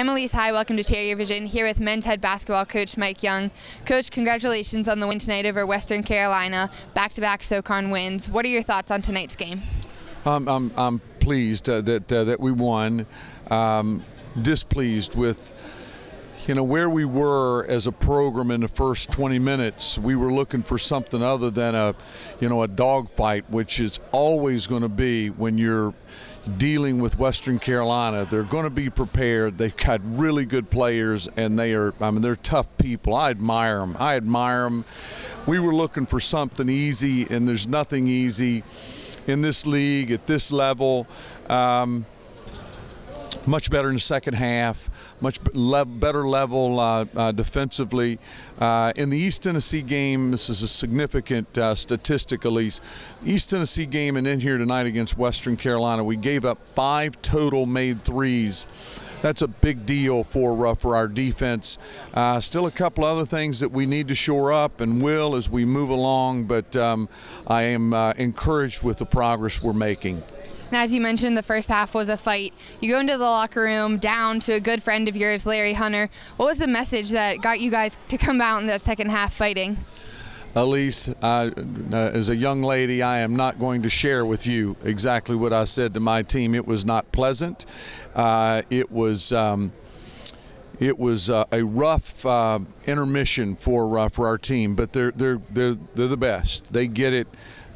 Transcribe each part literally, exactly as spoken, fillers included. I'm Elise High, welcome to Terrier Vision, here with men's head basketball coach Mike Young. Coach, congratulations on the win tonight over Western Carolina, back-to-back SoCon wins. What are your thoughts on tonight's game? Um, I'm, I'm pleased uh, that, uh, that we won, um, displeased with you know where we were as a program in the first twenty minutes. We were looking for something other than a you know a dogfight, which is always going to be when you're dealing with Western Carolina. They're going to be prepared. They've got really good players, and they are I mean they're tough people. I admire them. I admire them. We were looking for something easy, and there's nothing easy in this league at this level. Um, Much better in the second half, much le better level uh, uh, defensively. Uh, in the East Tennessee game, this is a significant uh, statistic, Elise. East Tennessee game and in here tonight against Western Carolina, we gave up five total made threes. That's a big deal for uh, for our defense. Uh, still a couple other things that we need to shore up and will as we move along, but um, I am uh, encouraged with the progress we're making. And as you mentioned, the first half was a fight. You go into the locker room down to a good friend of yours, Larry Hunter. What was the message that got you guys to come out in the second half fighting? Elise, uh, as a young lady, I am not going to share with you exactly what I said to my team. It was not pleasant. Uh, it was um, it was uh, a rough uh, intermission for uh, for our team, but they're they're they're they're the best. They get it.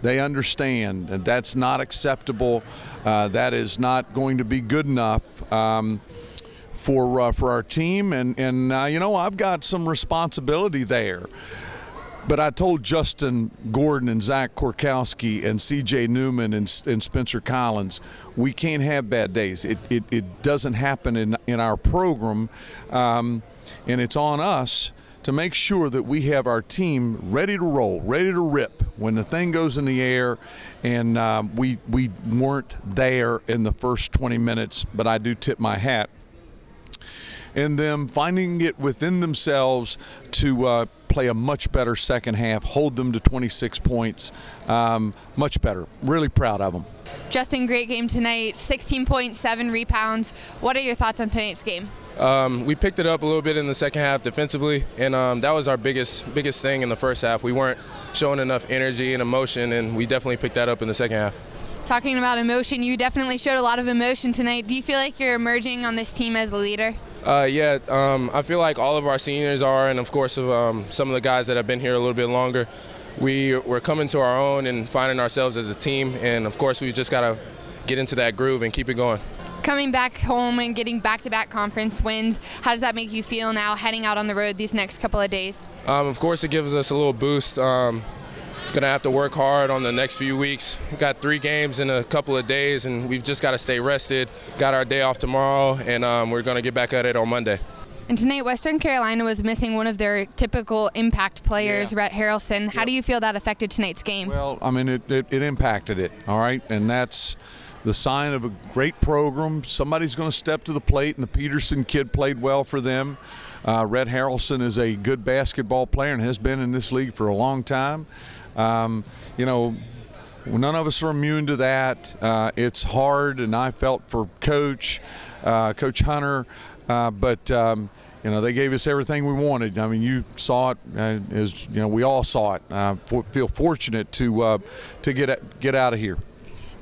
They understand, and that's not acceptable. Uh, that is not going to be good enough um, for uh, for our team. And and uh, you know, I've got some responsibility there. But I told Justin Gordon and Zach Korkowski and C J Newman and, and Spencer Collins, we can't have bad days. It it, it doesn't happen in in our program, um, and it's on us to make sure that we have our team ready to roll, ready to rip when the thing goes in the air, and uh, we we weren't there in the first twenty minutes, but I do tip my hat. And them finding it within themselves to uh, play a much better second half, hold them to twenty-six points, um, much better. Really proud of them. Justin, great game tonight, sixteen points, seven rebounds. What are your thoughts on tonight's game? Um, we picked it up a little bit in the second half defensively, and um, that was our biggest biggest thing in the first half. We weren't showing enough energy and emotion, and we definitely picked that up in the second half. Talking about emotion, you definitely showed a lot of emotion tonight. Do you feel like you're emerging on this team as a leader? Uh, yeah, um, I feel like all of our seniors are, and of course of, um, some of the guys that have been here a little bit longer. We, we're coming to our own and finding ourselves as a team, and of course we just got to get into that groove and keep it going. Coming back home and getting back-to-back conference wins, how does that make you feel now heading out on the road these next couple of days? Um, of course, it gives us a little boost. Um, gonna have to work hard on the next few weeks. We've got three games in a couple of days, and we've just got to stay rested. Got our day off tomorrow, and um, we're gonna get back at it on Monday. And tonight, Western Carolina was missing one of their typical impact players, yeah. Rhett Harrelson. How yep. do you feel that affected tonight's game? Well, I mean, it, it, it impacted it, all right? And that's the sign of a great program. Somebody's going to step to the plate, and the Peterson kid played well for them. Uh, Rhett Harrelson is a good basketball player and has been in this league for a long time. Um, you know, none of us are immune to that. Uh, it's hard, and I felt for Coach, uh, Coach Hunter. Uh, but um, you know, they gave us everything we wanted. I mean, you saw it, uh, as you know, we all saw it. I uh, feel fortunate to uh, to get get out of here.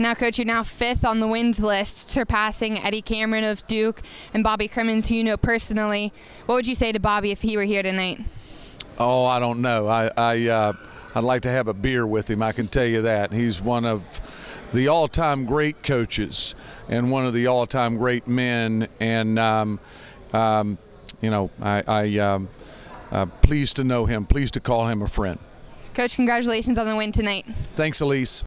Now, Coach, you're now fifth on the wins list, surpassing Eddie Cameron of Duke and Bobby Cremins, who you know personally. What would you say to Bobby if he were here tonight? Oh, I don't know. I, I uh, I'd like to have a beer with him. I can tell you that. He's one of the all-time great coaches and one of the all-time great men, and um, um, you know, I, I um, uh, pleased to know him, pleased to call him a friend. Coach, congratulations on the win tonight. Thanks, Elise.